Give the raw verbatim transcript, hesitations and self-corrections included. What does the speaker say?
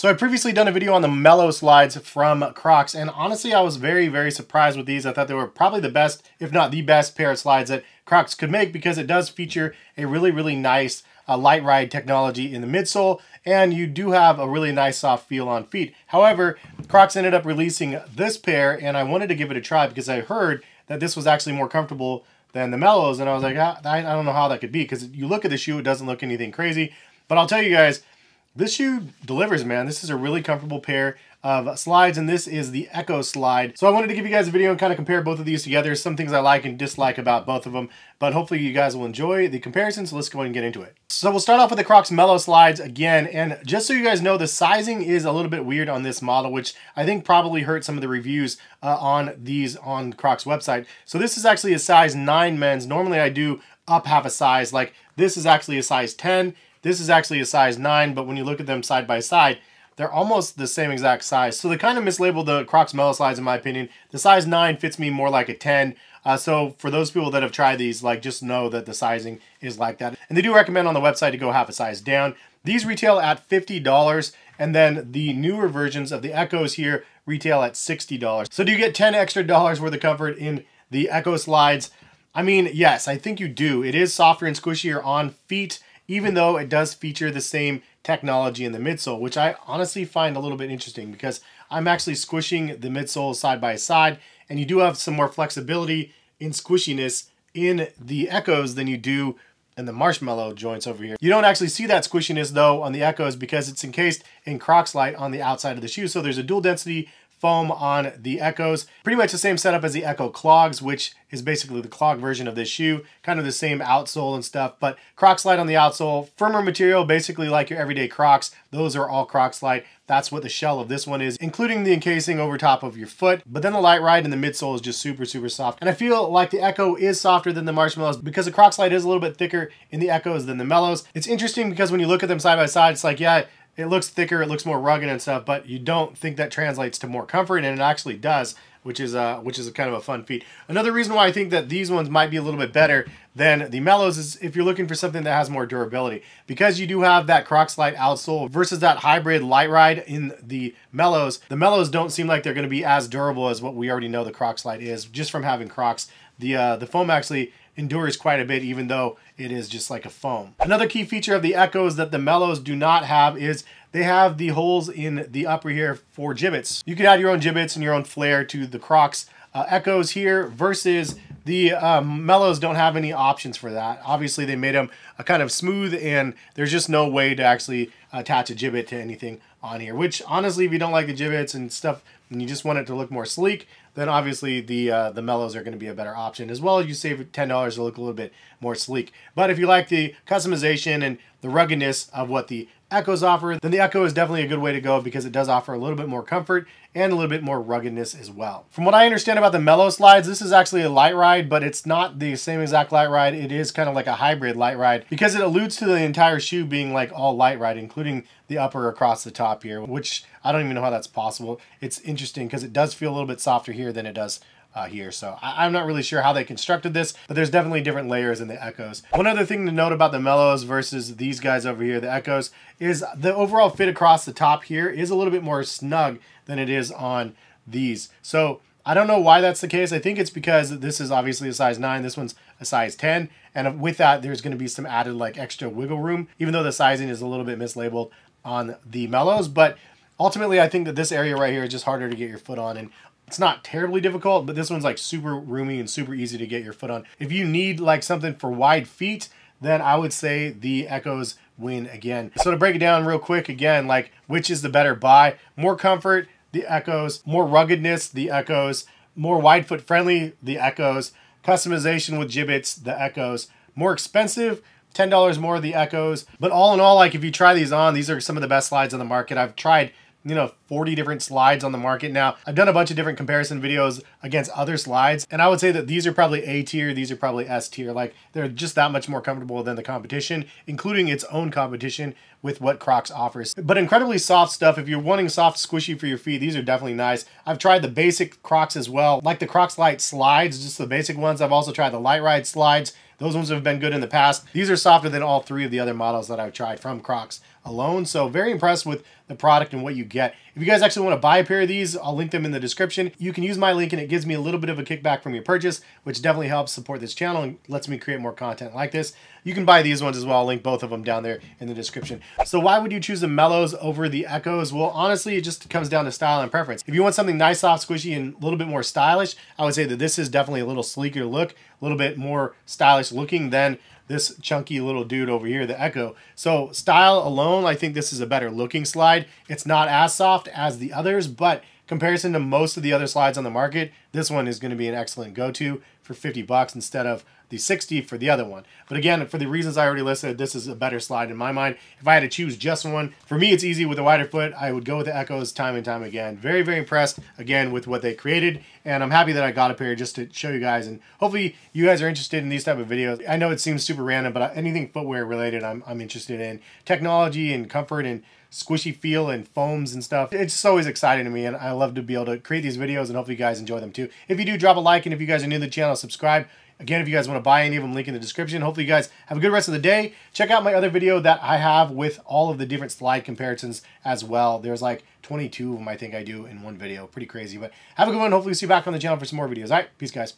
So I previously done a video on the Mellow slides from Crocs, and honestly I was very, very surprised with these. I thought they were probably the best, if not the best pair of slides that Crocs could make, because it does feature a really, really nice uh, LiteRide technology in the midsole, and you do have a really nice soft feel on feet. However, Crocs ended up releasing this pair, and I wanted to give it a try because I heard that this was actually more comfortable than the Mellows, and I was like, I, I don't know how that could be, because you look at the shoe, it doesn't look anything crazy. But I'll tell you guys, this shoe delivers, man. This is a really comfortable pair of slides, and this is the Echo Slide. So I wanted to give you guys a video and kind of compare both of these together, some things I like and dislike about both of them, but hopefully you guys will enjoy the comparison, so let's go ahead and get into it. So we'll start off with the Crocs Mellow Slides again, and just so you guys know, the sizing is a little bit weird on this model, which I think probably hurt some of the reviews uh, on these on Crocs website. So this is actually a size nine men's. Normally I do up half a size, like this is actually a size ten. This is actually a size nine, but when you look at them side by side, they're almost the same exact size. So they kind of mislabeled the Crocs Mellow Slides in my opinion. The size nine fits me more like a ten. Uh, so for those people that have tried these, like, just know that the sizing is like that. And they do recommend on the website to go half a size down. These retail at fifty dollars, and then the newer versions of the Echoes here retail at sixty dollars. So do you get ten extra dollars worth of comfort in the Echo Slides? I mean, yes, I think you do. It is softer and squishier on feet, even though it does feature the same technology in the midsole, which I honestly find a little bit interesting because I'm actually squishing the midsole side by side, and you do have some more flexibility in squishiness in the Echoes than you do in the Marshmallow joints over here. You don't actually see that squishiness though on the Echoes because it's encased in Crocslite on the outside of the shoe, so there's a dual density foam on the Echoes. Pretty much the same setup as the Echo Clogs, which is basically the clog version of this shoe. Kind of the same outsole and stuff, but Crocslite on the outsole. Firmer material, basically like your everyday Crocs. Those are all Crocslite. That's what the shell of this one is, including the encasing over top of your foot. But then the LiteRide in the midsole is just super, super soft. And I feel like the Echo is softer than the Marshmallows because the Crocslite is a little bit thicker in the Echoes than the Mellows. It's interesting because when you look at them side by side, it's like, yeah, it looks thicker, it looks more rugged and stuff, but you don't think that translates to more comfort, and it actually does, which is uh, which is a kind of a fun feat. Another reason why I think that these ones might be a little bit better than the Mellows is if you're looking for something that has more durability, because you do have that Crocslite outsole versus that hybrid LiteRide in the Mellows. The Mellows don't seem like they're going to be as durable as what we already know the Crocslite is, just from having Crocs. The uh, the foam actually endures quite a bit, even though it is just like a foam. Another key feature of the Echoes that the Mellows do not have is they have the holes in the upper here for gibbets. You can add your own gibbets and your own flare to the Crocs uh, Echoes here versus the uh, Mellows don't have any options for that. Obviously they made them a kind of smooth, and there's just no way to actually attach a gibbet to anything on here, which honestly, if you don't like the gibbets and stuff and you just want it to look more sleek, then obviously the uh, the Mellows are going to be a better option. As well, you save ten dollars to look a little bit more sleek. But if you like the customization and the ruggedness of what the Echoes offer, then the Echo is definitely a good way to go because it does offer a little bit more comfort and a little bit more ruggedness as well. From what I understand about the Mellow Slides, this is actually a LiteRide, but it's not the same exact LiteRide. It is kind of like a hybrid LiteRide because it alludes to the entire shoe being like all LiteRide, including the upper across the top here, which I don't even know how that's possible. It's interesting because it does feel a little bit softer here than it does Uh, here. So I I'm not really sure how they constructed this, but there's definitely different layers in the Echoes. One other thing to note about the Mellows versus these guys over here, the Echoes, is the overall fit across the top here is a little bit more snug than it is on these. So I don't know why that's the case. I think it's because this is obviously a size nine, this one's a size ten, and with that there's going to be some added like extra wiggle room, even though the sizing is a little bit mislabeled on the Mellows. But ultimately I think that this area right here is just harder to get your foot on, and it's not terribly difficult, but this one's like super roomy and super easy to get your foot on. If you need like something for wide feet, then I would say the Echoes win again. So to break it down real quick again, like which is the better buy? More comfort, the Echoes. More ruggedness, the Echoes. More wide foot friendly, the Echoes. Customization with gibbets, the Echoes. More expensive, ten dollars more, the Echoes. But all in all, like if you try these on, these are some of the best slides on the market. I've tried, you know, forty different slides on the market now. I've done a bunch of different comparison videos against other slides, and I would say that these are probably A tier, these are probably S tier. Like they're just that much more comfortable than the competition, including its own competition with what Crocs offers. But incredibly soft stuff. If you're wanting soft, squishy for your feet, these are definitely nice. I've tried the basic Crocs as well, like the Crocslite slides, just the basic ones. I've also tried the LiteRide slides. Those ones have been good in the past. These are softer than all three of the other models that I've tried from Crocs alone. So very impressed with the product and what you get. If you guys actually want to buy a pair of these, I'll link them in the description. You can use my link and it gives me a little bit of a kickback from your purchase, which definitely helps support this channel and lets me create more content like this. You can buy these ones as well. I'll link both of them down there in the description. So why would you choose the Mellows over the Echoes? Well, honestly, it just comes down to style and preference. If you want something nice, soft, squishy, and a little bit more stylish, I would say that this is definitely a little sleeker look, a little bit more stylish looking than this chunky little dude over here, the Echo. So style alone, I think this is a better looking slide. It's not as soft as the others, but comparison to most of the other slides on the market, this one is going to be an excellent go-to for fifty bucks instead of the sixty for the other one. But again, for the reasons I already listed, this is a better slide in my mind. If I had to choose just one, for me, it's easy with a wider foot. I would go with the Echoes time and time again. Very, very impressed again with what they created. And I'm happy that I got a pair just to show you guys. And hopefully you guys are interested in these type of videos. I know it seems super random, but anything footwear related, I'm, I'm interested in. Technology and comfort and squishy feel and foams and stuff. It's just always exciting to me, and I love to be able to create these videos, and hopefully you guys enjoy them too. If you do, drop a like, and if you guys are new to the channel, subscribe. Again, if you guys want to buy any of them, link in the description. Hopefully you guys have a good rest of the day. Check out my other video that I have with all of the different slide comparisons as well. There's like twenty-two of them I think I do in one video. Pretty crazy, but have a good one. Hopefully we'll see you back on the channel for some more videos. All right, peace guys.